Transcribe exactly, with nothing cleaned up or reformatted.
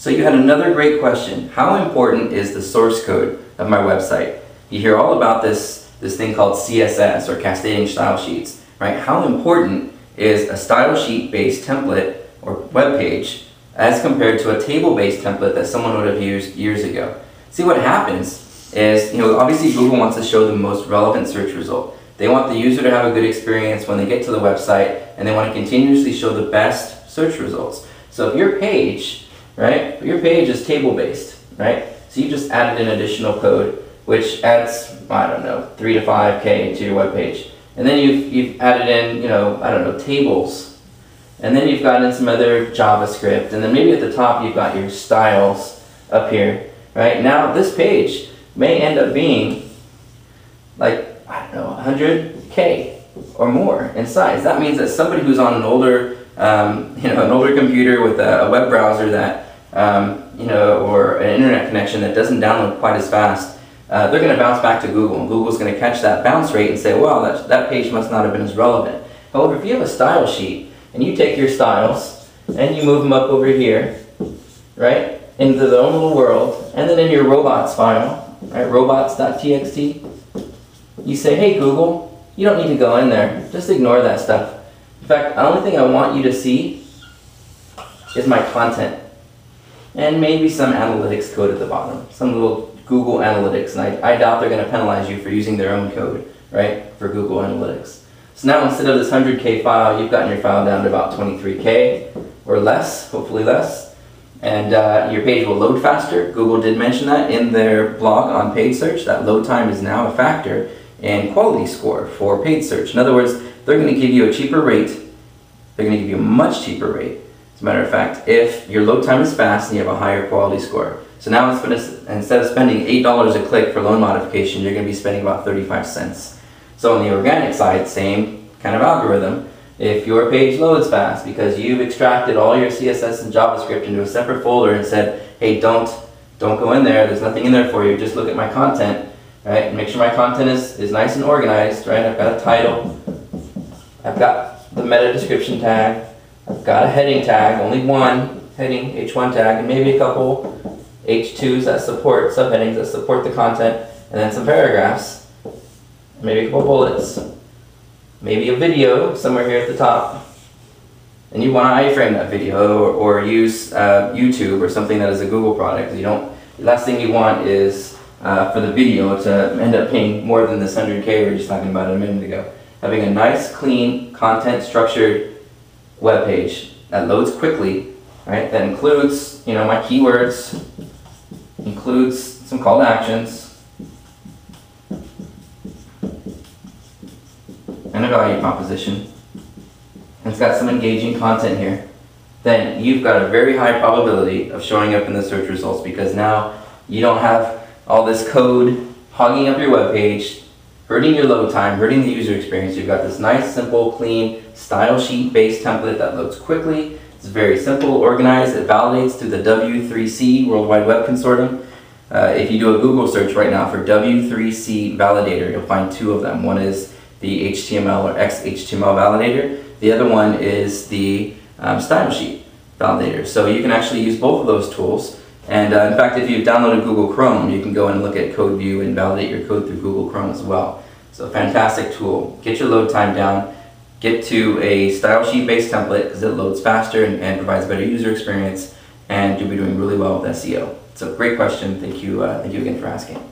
So you had another great question. How important is the source code of my website? You hear all about this, this thing called C S S, or cascading style sheets, right? How important is a style sheet based template or web page as compared to a table based template that someone would have used years ago? See, what happens is, you know, obviously Google wants to show the most relevant search result. They want the user to have a good experience when they get to the website, and they want to continuously show the best search results. So if your page, right, your page is table-based, right, so you just added an additional code, which adds, I don't know, three to five K to your web page. And then you've, you've added in, you know, I don't know, tables. And then you've gotten in some other JavaScript, and then maybe at the top you've got your styles up here, right? Now this page may end up being like, I don't know, one hundred K or more in size. That means that somebody who's on an older, um, you know, an older computer with a, a web browser that, um, you know, or an internet connection that doesn't download quite as fast, uh, they're going to bounce back to Google, and Google's going to catch that bounce rate and say, well, that, that page must not have been as relevant. However, if you have a style sheet and you take your styles and you move them up over here, right, into their own little world, and then in your robots file, right, robots dot T X T, you say, hey Google, you don't need to go in there. Just ignore that stuff. In fact, the only thing I want you to see is my content. And maybe some analytics code at the bottom. Some little Google Analytics. And I, I doubt they're going to penalize you for using their own code, right, for Google Analytics. So now instead of this one hundred K file, you've gotten your file down to about twenty-three K or less, hopefully less. And uh, your page will load faster. Google did mention that in their blog on paid search, that load time is now a factor and quality score for paid search. In other words, they're going to give you a cheaper rate. They're going to give you a much cheaper rate, as a matter of fact, if your load time is fast and you have a higher quality score. So now instead of spending eight dollars a click for loan modification, you're going to be spending about thirty-five cents. So on the organic side, same kind of algorithm. If your page loads fast because you've extracted all your C S S and JavaScript into a separate folder and said, hey, don't, don't go in there. There's nothing in there for you. Just look at my content. Right, and make sure my content is, is nice and organized, right? I've got a title, I've got the meta description tag, I've got a heading tag, only one heading, H one tag, and maybe a couple H twos that support, subheadings that support the content, and then some paragraphs, maybe a couple bullets, maybe a video somewhere here at the top. And you want to iframe that video, or, or use uh, YouTube or something that is a Google product. You don't, the last thing you want is Uh, for the video to end up paying more than this one hundred K we were just talking about a minute ago. Having a nice, clean, content-structured web page that loads quickly, right? That includes, you know, my keywords, includes some call to actions, and a value proposition. And it's got some engaging content here. Then you've got a very high probability of showing up in the search results, because now you don't have all this code hogging up your web page, hurting your load time, hurting the user experience. You've got this nice, simple, clean, style sheet-based template that loads quickly. It's very simple, organized. It validates through the W three C, World Wide Web Consortium. Uh, if you do a Google search right now for W three C validator, you'll find two of them. One is the H T M L or X H T M L validator. The other one is the um, style sheet validator. So you can actually use both of those tools. And uh, in fact, if you've downloaded Google Chrome, you can go and look at CodeView and validate your code through Google Chrome as well. So fantastic tool. Get your load time down. Get to a style sheet-based template because it loads faster and, and provides better user experience. And you'll be doing really well with S E O. So great question. Thank you, uh, thank you again for asking.